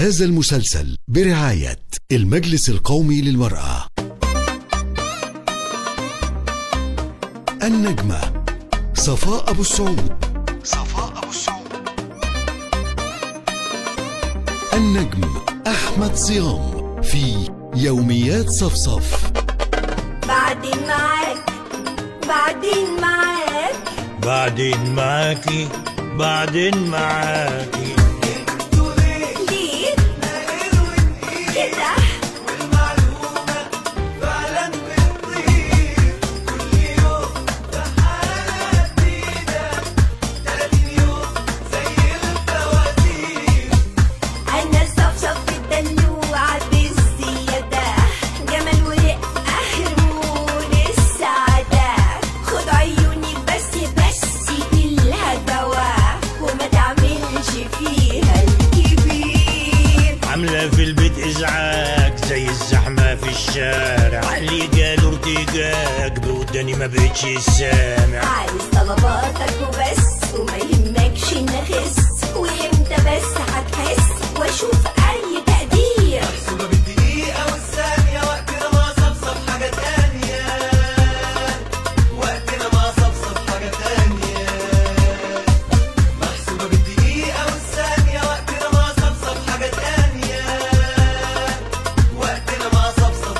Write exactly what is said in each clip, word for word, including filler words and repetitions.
هذا المسلسل برعاية المجلس القومي للمرأة. النجمة صفاء أبو السعود. صفاء أبو السعود. النجم أحمد صيام في يوميات صفصف. بعدين معاك بعدين معاك بعدين معاكي بعدين معاكي علي قالوا ارتجاك بوداني ما بقتش سامع. عايز طلباتك وبس وما يهمكش ان اخس، وامتى بس هتحس واشوف اي تقدير. محسوبه بالدقيقه والثانيه، وقتنا ما صفصف حاجه تانيه، وقتنا ما صفصف حاجه تانيه. محسوبه بالدقيقه والثانيه، وقتنا ما صفصف حاجه تانيه، وقتنا ما صفصف.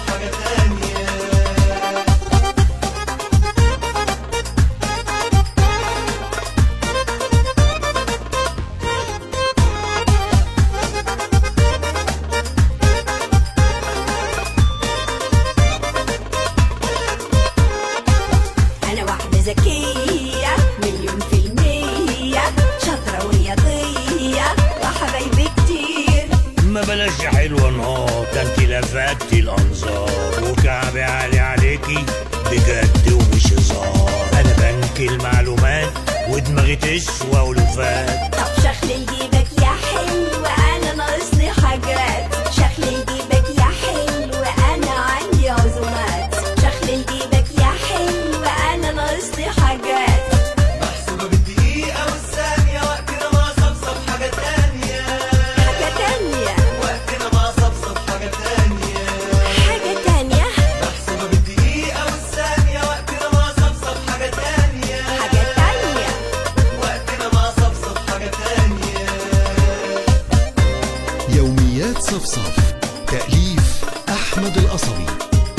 تأليف أحمد القصبي،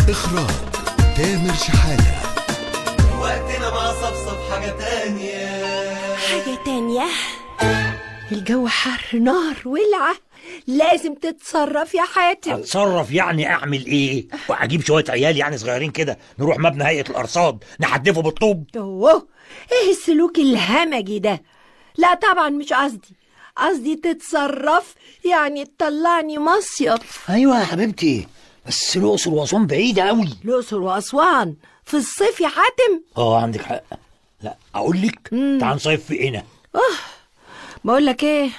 إخراج تامر شحاته. وقتنا ما صفصف حاجة تانية حاجة تانية. الجو حر نار ولعة، لازم تتصرف يا حاتم. اتصرف يعني اعمل ايه؟ واجيب شوية عيال يعني صغيرين كده نروح مبنى هيئة الأرصاد نحدفه بالطوب؟ اوه ايه السلوك الهمجي ده؟ لا طبعا مش قصدي، قصدي تتصرف يعني تطلعني مصيف. ايوه يا حبيبتي، بس الاقصر واسوان بعيده قوي. الاقصر واسوان في الصيف يا حاتم. اه عندك حق. لا اقول لك تعال نصيف في هنا. اه بقول لك ايه،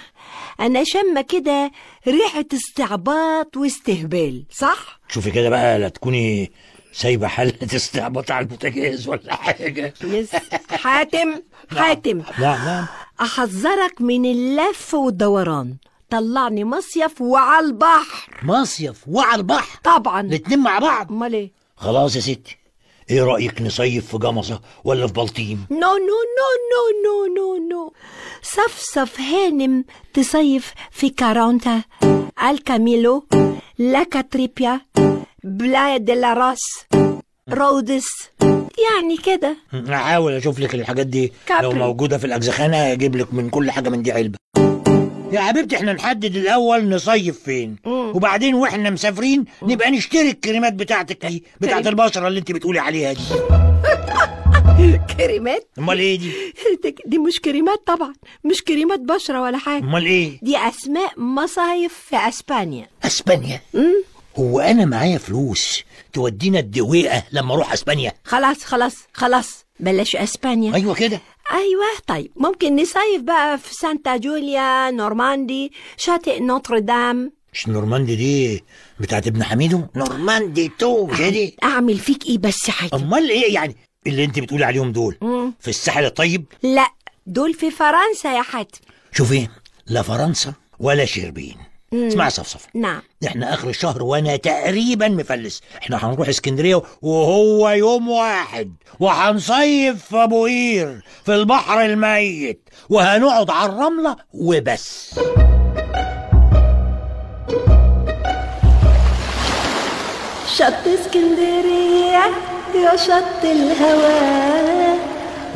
انا شامه كده ريحه استعباط واستهبال، صح؟ شوفي كده بقى، لا تكوني سايبه حله استعباط على البوتاجاز ولا حاجه. حاتم حاتم نعم نعم، احذرك من اللف والدوران، طلعني مصيف وعلى البحر. مصيف وعلى البحر؟ طبعا الاتنين مع بعض. امال ايه؟ خلاص يا ستي، ايه رايك نصيف في جمصه ولا في بلطيم؟ نو نو نو نو نو نو نو صفصف هانم تصيف في كارونتا، الكاميلو، لا كاتريبيا، بلايا دي لا راس، رودس، يعني كده. هحاول اشوف لك الحاجات دي كابري. لو موجوده في الاجزخانه اجيب لك من كل حاجه من دي علبه. يا حبيبتي احنا نحدد الاول نصيف فين، مم. وبعدين واحنا مسافرين نبقى نشتري الكريمات بتاعتك دي، بتاعت البشره اللي انت بتقولي عليها دي. كريمات؟ امال ايه دي؟ دي مش كريمات طبعا، مش كريمات بشره ولا حاجه. امال ايه؟ دي اسماء مصايف في اسبانيا. اسبانيا؟ امم هو انا معايا فلوس تودينا الدويقه لما اروح اسبانيا؟ خلاص خلاص خلاص بلاش اسبانيا. ايوه كده ايوه. طيب ممكن نصيف بقى في سانتا جوليا، نورماندي، شاطئ نوتردام. مش نورماندي دي بتاعت ابن حميدو؟ نورماندي تو دي. اعمل فيك ايه بس يا حاجه؟ امال ايه يعني اللي انت بتقولي عليهم دول؟ مم. في الساحل الطيب؟ لا دول في فرنسا يا حاتم. شوفي لا فرنسا ولا شربين اسمعي صفصف. نعم. نحن اخر الشهر وانا تقريبا مفلس، احنا هنروح اسكندريه وهو يوم واحد، وهنصيف في ابو قير في البحر الميت، وهنقعد على الرمله وبس. شط اسكندريه يا شط الهوى،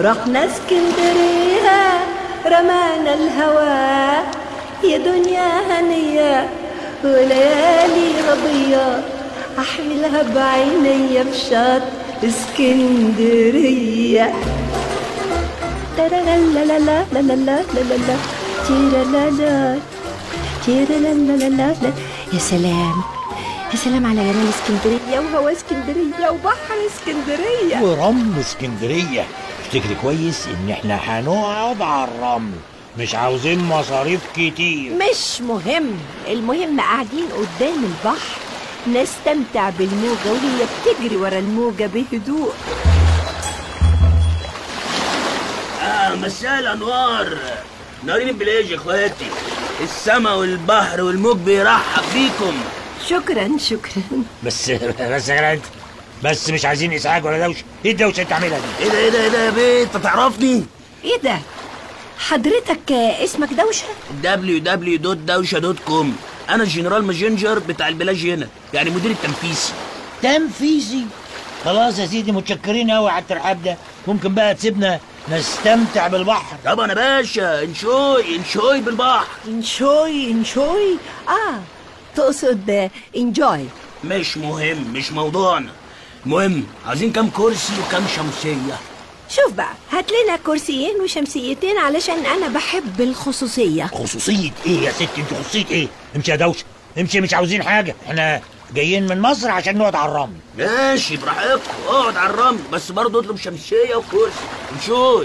رحنا اسكندريه رمانا الهوى، يا دنيا هنية وليالي رضية، أحملها بعينيا في شط اسكندرية. لا لا لا لا لا لا لا لا لا تيرا لا لا تيرا لا لا لا لا. يا سلام يا سلام على جمال اسكندرية وهوا اسكندرية وبحر اسكندرية ورمل اسكندرية. افتكري كويس إن إحنا هنقعد على الرمل، مش عاوزين مصاريف كتير، مش مهم، المهم قاعدين قدام البحر نستمتع بالموجة وهي بتجري ورا الموجة بهدوء. آه مساء الأنوار، نارين البلاج يا إخواتي، السما والبحر والموج بيرحب بيكم. شكرا شكرا. بس بس يا بس مش عايزين إزعاج ولا دوشة. إيه الدوشة اللي بتعملها دي؟ إيه ده إيه ده إيه ده يا بيه؟ أنت تعرفني؟ إيه ده؟ حضرتك اسمك دوشه؟ دبليو دبليو دبليو دوت دوشه دوت كوم. انا الجنرال ماجنجر بتاع البلاج هنا، يعني مدير التنفيذي. تنفيذي؟ خلاص يا سيدي، متشكرين قوي على الترحاب ده. ممكن بقى تسيبنا نستمتع بالبحر؟ طبعا يا باشا، انشوي انشوي بالبحر. انشوي انشوي؟ اه تقصد انجوي. مش مهم، مش موضوعنا. المهم عايزين كام كرسي وكام شمسيه؟ شوف بقى، هات لنا كرسيين وشمسيتين علشان انا بحب الخصوصيه. خصوصيه ايه يا ستي؟ انت خصوصيه ايه؟ امشي يا دوشه امشي، مش عاوزين حاجه، احنا جايين من مصر عشان نقعد على الرمل. ماشي براحتكم، اقعد على الرمل، بس برضه اطلب شمسيه وكرسي. امشي. هو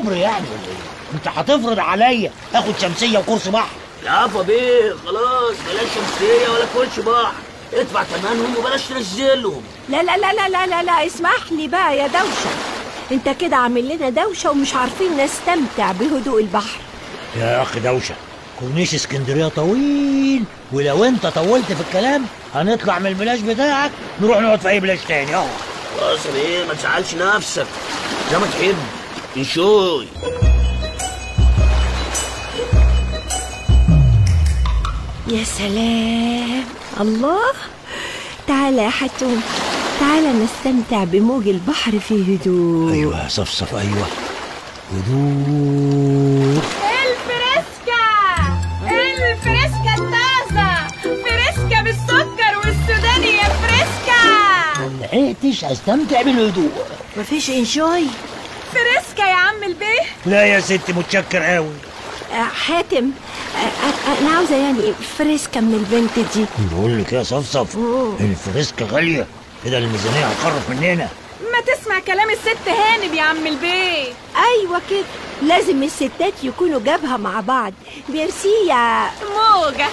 جبر يعني ولا ايه؟ انت هتفرض عليا اخد شمسيه وكرسي بحر؟ العفو بيه، خلاص بلاش شمسيه ولا كرسي بحر، ادفع ثمنهم وبلاش تنزلهم. لا لا لا لا لا لا لا، اسمح لي بقى يا دوشه، انت كده عامل لنا دوشه ومش عارفين نستمتع بهدوء البحر. يا اخي دوشه، كورنيش اسكندريه طويل، ولو انت طولت في الكلام هنطلع من البلاج بتاعك نروح نقعد في اي بلاج تاني. اه خلاص ايه، ما تزعلش نفسك، زي ما تحب. انشوي. يا سلام، الله، تعالى يا حاتم، تعالى نستمتع بموج البحر في هدوء. ايوه يا صفصف، ايوه هدوء. الفريسكا الفريسكا الطازه، فريسكا بالسكر والسوداني يا فريسكا. ما لحقتش استمتع بالهدوء. مفيش انشوي؟ فريسكا يا عم البيه. لا يا ستي، متشكر قوي. أه حاتم، أه انا عاوزه يعني فريسكا من البنت دي. بقول لك يا صفصف، الفريسكا غاليه كده، الميزانية هتخرف مننا. ما تسمع كلام الست هانم يا عم البيت. أيوة كده، لازم الستات يكونوا جابها مع بعض. ميرسي يا موجة،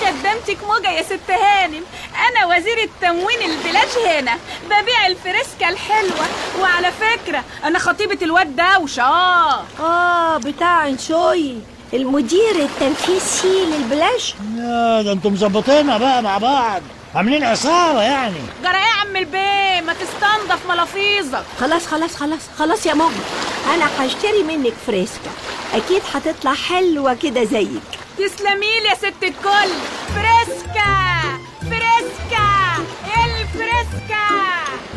خدمتك موجة يا ست هانم. أنا وزيرة تموين البلاج هنا، ببيع الفريسكا الحلوة، وعلى فكرة أنا خطيبة الواد دوشة. آه آه بتاع انشوي، المدير التنفيذي للبلاج. يا ده انتم مظبطينها بقى مع بعض، عاملين عصابة يعني. جرى ايه يا عم البيه؟ ما تستنضف ملافيظك. خلاص خلاص خلاص خلاص يا ماما، أنا هشتري منك فريسكا، أكيد هتطلع حلوة كده زيك. تسلميلي يا ست الكل. فريسكا فريسكا الفريسكا.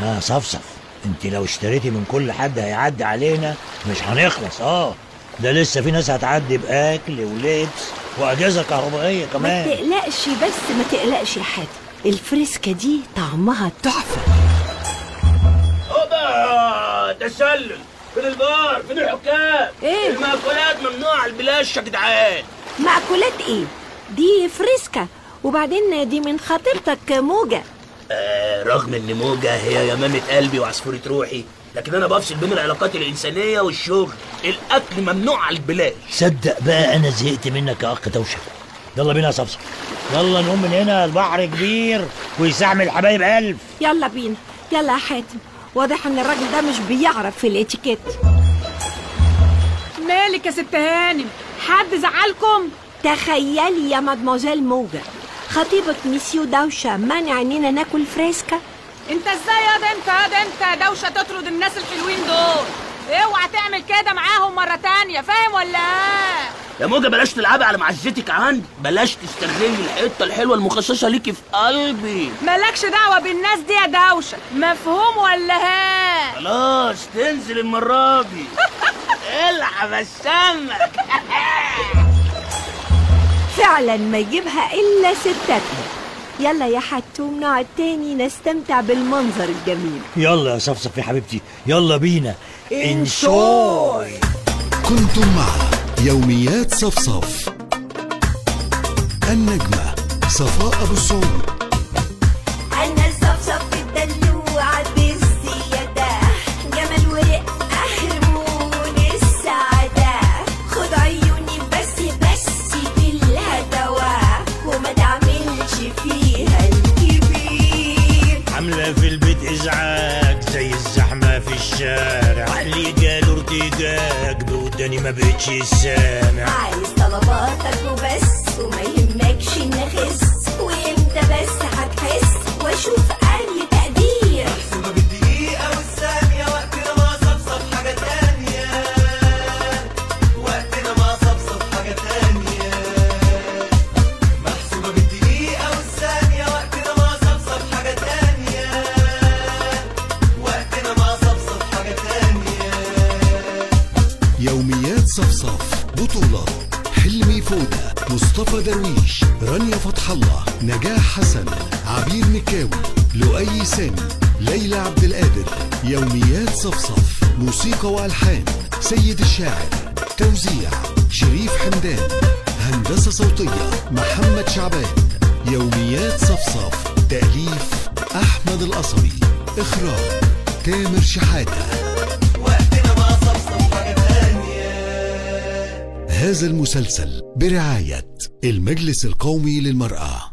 آه صفصف، أنت لو اشتريتي من كل حد هيعدي علينا مش هنخلص. آه ده لسه في ناس هتعدي بأكل ولبس وأجهزة كهربائية كمان. ما تقلقش، بس ما تقلقش يا حاتم، الفريسكا دي طعمها تحفة. أوبا، تسلل. فين البار؟ فين الحكام؟ إيه؟ المأكولات ممنوعة على البلاش يا جدعان. مأكولات إيه؟ دي فريسكا، وبعدين دي من خطيبتك موجة. آه، رغم إن موجة هي يمامة قلبي وعصفورة روحي، لكن أنا بفصل بين العلاقات الإنسانية والشغل. الأكل ممنوع على البلاش. صدق بقى أنا زهقت منك يا أخ دوشة. يلا بينا يا صفصف، يلا نقوم من هنا، البحر كبير ويستحمل الحبايب ألف. يلا بينا، يلا يا حاتم، واضح إن الراجل ده مش بيعرف في الإتيكيت. مالك يا ست هانم؟ حد زعلكم؟ تخيلي يا مادموزيل موجة، خطيبة ميسيو دوشة مانع اننا ناكل فريسكا. انت ازاي يا بنت يا بنت دوشة تطرد الناس الحلوين دول؟ اوعى تعمل كده معاهم مرة تانية، فاهم ولا ايه؟ يا موجة بلاش تلعبي على معزتك عندي، بلاش تستغلي الحتة الحلوة المخصصة ليكي في قلبي. مالكش دعوة بالناس دي يا دوشة، مفهوم ولا ايه؟ خلاص تنزل المرة دي. العب السمك. فعلا ما يجيبها الا ستاتنا. يلا يا حاتم نقعد تاني نستمتع بالمنظر الجميل. يلا يا صفصف يا حبيبتي، يلا بينا انشوي. كنتم مع يوميات صفصف. النجمة صفاء أبو السعود. ما بقتش سامع، عايز طلباتك وبس وما يهمكش ان اخس، وامتى بس هتحس واشوف انهي تقدير، محسوبه بالدقيقه والثانيه، وقتنا ما صفصف حاجه تانيه، وقتنا ما صفصف حاجه تانيه، محسوبه بالدقيقه والثانيه، وقتنا ما صفصف حاجه تانيه، وقتنا ما صفصف حاجه تانيه. يومي صفصف بطولة حلمي فودة، مصطفى درويش، رانيا فتح الله، نجاح حسن، عبير مكاوي، لؤي سامي، ليلى عبد القادر. يوميات صفصف موسيقى والحان سيد الشاعر، توزيع شريف حمدان، هندسة صوتية محمد شعبان. يوميات صفصف تأليف أحمد القصبي، إخراج تامر شحاته. هذا المسلسل برعاية المجلس القومي للمرأة.